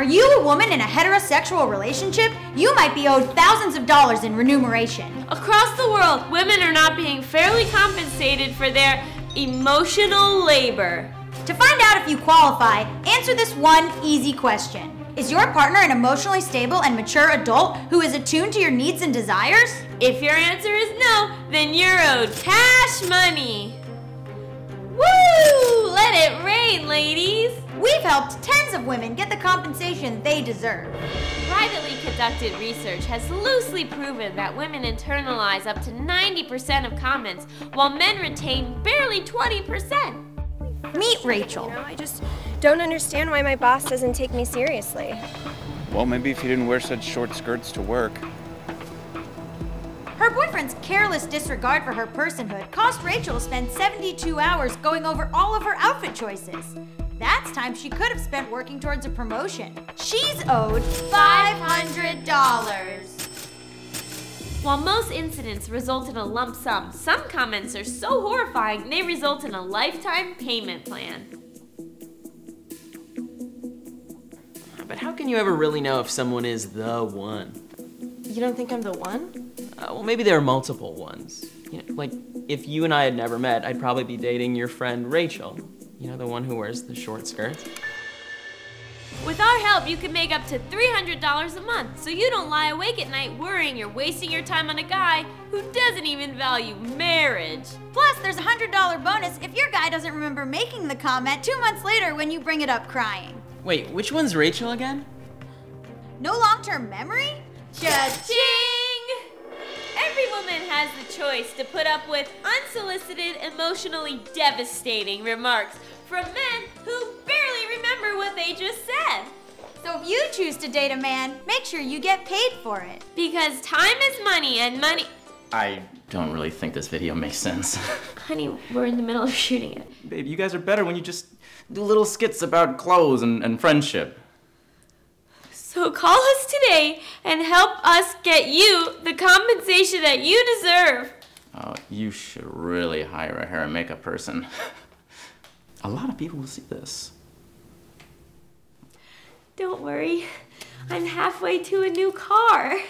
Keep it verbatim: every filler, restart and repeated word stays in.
Are you a woman in a heterosexual relationship? You might be owed thousands of dollars in remuneration. Across the world, women are not being fairly compensated for their emotional labor. To find out if you qualify, answer this one easy question. Is your partner an emotionally stable and mature adult who is attuned to your needs and desires? If your answer is no, then you're owed cash money. Woo! Let it rain, ladies! We've helped tens of women get the compensation they deserve. Privately conducted research has loosely proven that women internalize up to ninety percent of comments, while men retain barely twenty percent. Meet Rachel. You know, I just don't understand why my boss doesn't take me seriously. Well, maybe if you didn't wear such short skirts to work. Her boyfriend's careless disregard for her personhood caused Rachel to spend seventy-two hours going over all of her outfit choices. That's time she could have spent working towards a promotion. She's owed five hundred dollars. While most incidents result in a lump sum, some comments are so horrifying they result in a lifetime payment plan. But how can you ever really know if someone is the one? You don't think I'm the one? Uh, well, maybe there are multiple ones. You know, like, if you and I had never met, I'd probably be dating your friend Rachel. You know, the one who wears the short skirts. With our help, you can make up to three hundred dollars a month, so you don't lie awake at night worrying you're wasting your time on a guy who doesn't even value marriage. Plus, there's a one hundred dollar bonus if your guy doesn't remember making the comment two months later when you bring it up crying. Wait, which one's Rachel again? No long-term memory? Cha-ching! Every woman has the choice to put up with unsolicited, emotionally devastating remarks from men who barely remember what they just said. So if you choose to date a man, make sure you get paid for it. Because time is money and money... I don't really think this video makes sense. Honey, we're in the middle of shooting it. Babe, you guys are better when you just do little skits about clothes and, and friendship. So call us today and help us get you the compensation that you deserve. Oh, you should really hire a hair and makeup person. A lot of people will see this. Don't worry, I'm halfway to a new car.